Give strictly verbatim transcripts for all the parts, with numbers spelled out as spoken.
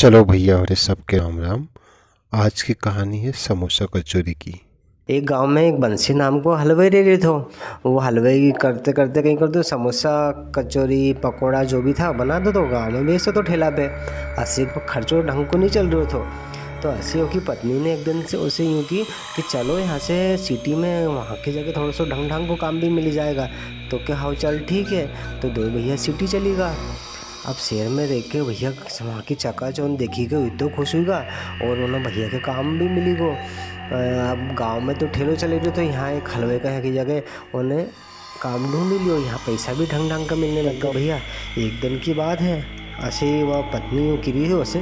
चलो भैया और सबके राम राम। आज की कहानी है समोसा कचौरी की। एक गांव में एक बंसी नाम को हलवाई रेडी था। वो हलवाई करते करते कहीं करते समोसा कचौरी पकोड़ा जो भी था बना दो तो गांव में बेचते तो ठेला पे। हंसी को खर्च और ढंग को नहीं चल रहे तो तो हंसी की पत्नी ने एक दिन से उसे यूँ की कि चलो यहाँ से सिटी में वहाँ की जगह थोड़ा सा ढंग ढंग को काम भी मिल जाएगा। तो क्या हाउ चल ठीक है। तो दो भैया सिटी चलेगा। अब शहर में देख के भैया वहाँ की चकाचौंध देखी गई तो खुश हुआ और उन्हें भैया के काम भी मिली गो। अब गांव में तो ठेलो चले गए तो यहाँ एक हलवे का है कि जगह उन्हें काम ढूंढ लियो। यहाँ पैसा भी ढंग ढंग का मिलने लगा। भैया एक दिन की बात है ऐसे वह पत्नी गिरी है उसे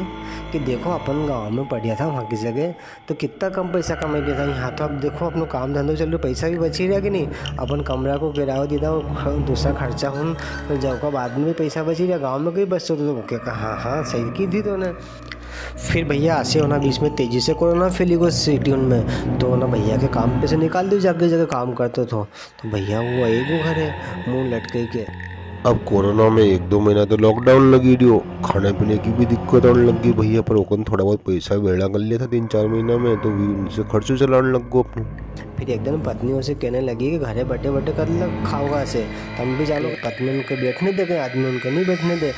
कि देखो अपन गांव में पढ़िया था वहाँ की जगह तो कितना कम पैसा कमा लिया था। यहाँ तो अब देखो अपना काम धंधो चल रहा पैसा भी बची रहा कि नहीं। अपन कमरा को किराया दी था और दूसरा खर्चा हूँ तो जब का बाद में भी पैसा बची रहा गांव में कोई बचते तो क्या कहा। हाँ हाँ सही की थी तो ना। फिर भैया आसे होना बीच में तेज़ी से कोरोना फैलीगो सिटी में तो ना भैया के काम पे से निकाल दो जाके जगह काम करते तो भैया वो एक वो घर है मुँह लटके के। अब कोरोना में एक दो महीना तो लॉकडाउन लगी रही खाने पीने की भी दिक्कत आने लगी भैया पर ओकन थोड़ा बहुत पैसा भेड़ा कर लिया था तीन चार महीना में तो भी उनसे खर्चों चलाने लग गो अपने। फिर एकदम पत्नी उसे कहने लगी कि घरे बैठे बैठे कर लो खाओगा ऐसे तुम भी जानो। पत्नी उनको बैठने दे गए आदमी उनको नहीं बैठने दे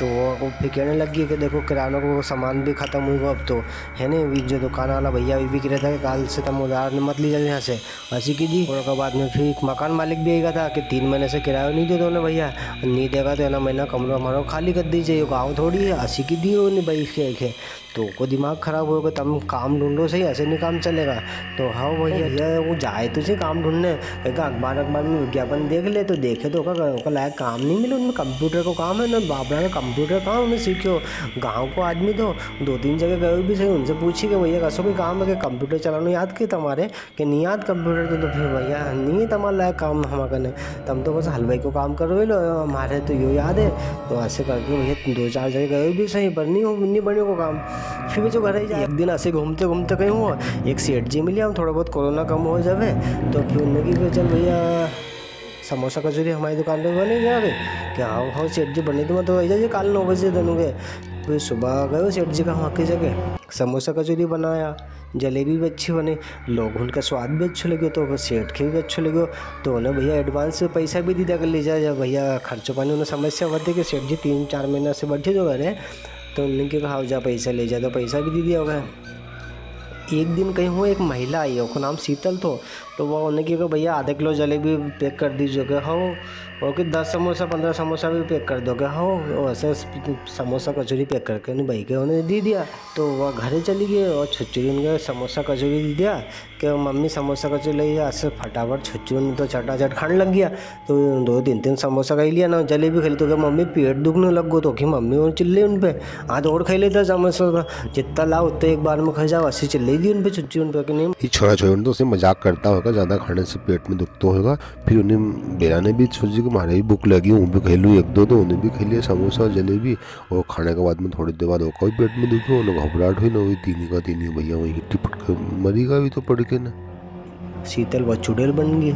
तो वो फिर कहने लगी कि देखो किराना को सामान भी ख़त्म हुआ अब तो है नहीं जो दुकान वाला भैया भी कह रहा था कि काल से तुम उधार मत ली जाओ यहाँ से ऐसी कीजिए। और उसके बाद में फिर मकान मालिक भी आएगा था कि तीन महीने से किराया नहीं दे दोनों भैया नहीं देगा तो है ना महीना कमरा हमारा खाली कर दीजिए गाँव थोड़ी है ऐसी की दी हो नहीं भाई के तो को दिमाग ख़राब होगा तुम काम ढूंढो सही ऐसे नहीं काम चलेगा। तो हाँ भैया वो जाए तो सही काम ढूंढने कहीं अखबार अखबार में विज्ञापन देख ले तो देखे तो उसका लायक काम नहीं मिले उनमें कंप्यूटर को काम है ना बाबरा का कंप्यूटर काम उन्हें सीखो। गाँव को आदमी तो दो तीन जगह गए भी सही उनसे पूछी कि भैया कैसा कोई काम है कि कंप्यूटर चलाना याद कि तुम्हारे कि नहीं याद कंप्यूटर तो फिर भैया नहीं है तुम्हारा लायक काम हमारा करने तुम तो बस हलवाई को काम करो लो हमारे तो यो याद है। तो ऐसे करके भैया दो चार जगह गए भी सही पर नहीं हो नहीं बने को काम। फिर भी जो घर है एक दिन ऐसे घूमते घूमते कहीं हुआ एक सेठ जी मिले हम थोड़ा बहुत कोरोना कम हो जावे तो फिर उन्होंने चल भैया समोसा कचौरी हमारी दुकान पे बने गया क्या हाँ हाँ सेठ जी बने तो मैं तो जाइए काल नौ बजे बनूँगे। फिर सुबह गए सेठ जी का वहाँ की जगह समोसा कचौरी बनाया जलेबी भी अच्छी बने लोग उनका स्वाद भी अच्छे लगे तो सेठ के भी अच्छे लगे तो उन्हें भैया एडवांस पैसा भी दीदा कर लीजिए जब भैया खर्चों पानी उन्हें समस्या होती कि सेठ जी तीन चार महीना से बैठे जो घर है तो उन्होंने क्या कहा जा पैसा ले जा तो पैसा भी दे दिया होगा। एक दिन कहीं हुआ एक महिला आई उसका नाम शीतल थो तो वह उन्होंने क्या कहा भैया आधा किलो जलेबी पैक कर दीजिएगा हो और कि दस समोसा पंद्रह समोसा भी पैक कर दोगे हो और ऐसा समोसा कचौरी पैक करके उन्हें भाई के उन्हें दे दिया। तो वह घरे चली गई और छुच्चुरी उनके समोसा कचौरी दे दिया कि मम्मी समोसा कचौरी ले गया ऐसे फटाफट छुच्चुरी ने तो चटाचट खाने लग गया। तो दो तीन तीन समोसा खाई लिया ना जलेबी खाई तो क्या मम्मी पेट दुखने लग गो तो कि मम्मी और चिल्ले उन पर हाथ और खाई लेता समोसा जितना लाओ उतना एक बार में खा जाओ ऐसी चिल्ले दी उन पर छुच्चुरी उन पर कि नहीं छोड़ा छोड़ा तो उसे मजाक करता होगा ज़्यादा खाने से पेट में दुखता होगा। फिर उन्हें बेरा ने भी सोची कि मारे भी भूख लगी हूँ भी खेलूँ एक दो तो उन्हें भी खा लिया समोसा और जलेबी और खाने के बाद में थोड़ी देर बाद होगा भी पेट में दुखी उन्हें घबराहट हुई ना हुई तीनी का तीनी भैया वहीं टिपट कर मरीगा भी तो पड़ के ना शीतल व चुड़ैल बन गई।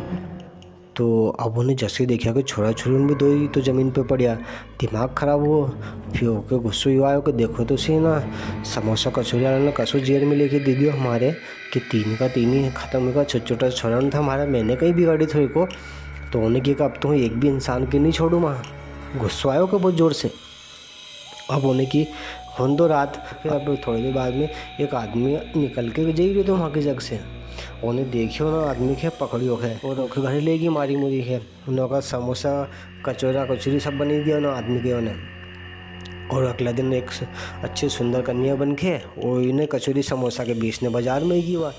तो अब उन्हें जैसे देखा कि छोरा छोरी उन भी दो ही तो ज़मीन पे पड़िया दिमाग ख़राब हो फिर होकर गुस्सा हुआ हो कि देखो तो सही ना समोसा कचौरी वाला ने कसो जेल में लेके दे दियो हमारे कि तीन का तीन ही ख़त्म होगा छोटा छोटा छोरा था हमारा मैंने कहीं बिगाड़ी थोड़ी को। तो उन्होंने क्या कहा अब तो एक भी इंसान की नहीं छोड़ू माँ गुस्सा आयो का बहुत ज़ोर से। अब उन्हें कि हों दो रात फिर अब थोड़ी देर बाद में एक आदमी निकल के जा रही तो वहाँ की जग से उन्हें देखियो ना आदमी के पकड़ियो है और ओके घर लेगी मारी मुरी है उनका समोसा कचौरा कचौरी सब बनी दिया ना आदमी के उन्हें। और अगला दिन एक अच्छे सुंदर कन्या बन के और इन्हें कचौरी समोसा के बेचने बाजार में गई हुआ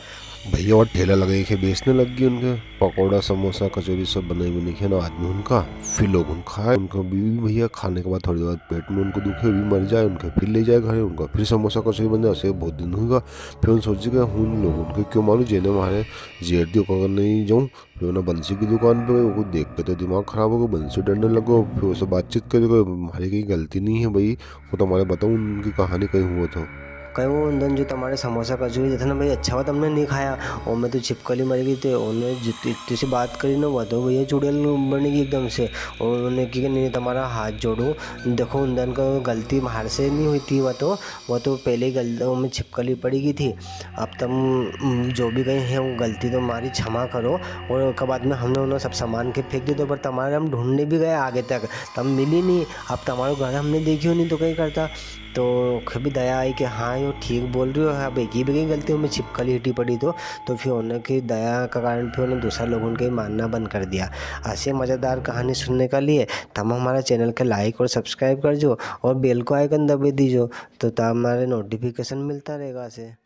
भैया और ठेला लगे के बेचने लग गई उनके पकौड़ा समोसा कचौरी सब बने बने के ना आदमी उनका। फिर लोग उनका खाए उनका बीवी भैया खाने के बाद थोड़ी देर बाद पेट में उनको दुखे भी मर जाए उनके फिर ले जाए घर उनका फिर समोसा कचौरी बन जाए उसे बहुत दिन होगा। फिर उन सोच गए हूँ लोग उनको क्यों मारूँ जेने मारे जेर दी अगर नहीं जाऊँ। फिर उन्हें बंसी की दुकान पर गए वो देख के तो दिमाग ख़राब होगा बंसी डरने लगो फिर उससे बातचीत कर गए हमारी कहीं गलती नहीं है भाई वो तो हमारे बताऊँ उनकी कहानी कहीं हुआ था। कहे वो ईंधन जो तुम्हारे समोसा कचोरी थे ना भाई, अच्छा हुआ तुमने नहीं खाया। और मैं तो छिपकली मर गई थी, उन्होंने जितनी से बात करी ना हुआ तो भैया चुड़ैल बनेगी एकदम से। और उन्होंने कि नहीं तुम्हारा हाथ जोड़ो, देखो ईंधन का गलती बाहर से नहीं हुई थी, वह तो वह तो पहले ही गलती में छिपकली पड़ी गई थी। अब तुम जो भी गए हैं वो गलती तो हमारी क्षमा करो। और उसके बाद में हमने उन्होंने सब सामान के फेंक दिया तो पर तुम्हारे हम ढूंढने भी गए आगे तक, तब मिली नहीं। अब तुम्हारा घर हमने देखी हो नहीं तो कहीं करता। तो कभी दया आई कि हाँ यो ठीक बोल रही हो, अब एक ही भी कहीं गलती में छिपकली हिटी पड़ी। तो तो फिर उनकी दया का कारण फिर उन्होंने दूसरा लोगों के मानना बंद कर दिया। ऐसे मज़ेदार कहानी सुनने के लिए तब हमारा चैनल का लाइक और सब्सक्राइब कर जो और बेल को आइकन दबे दीजो, तो तब हमारे नोटिफिकेशन मिलता रहेगा ऐसे।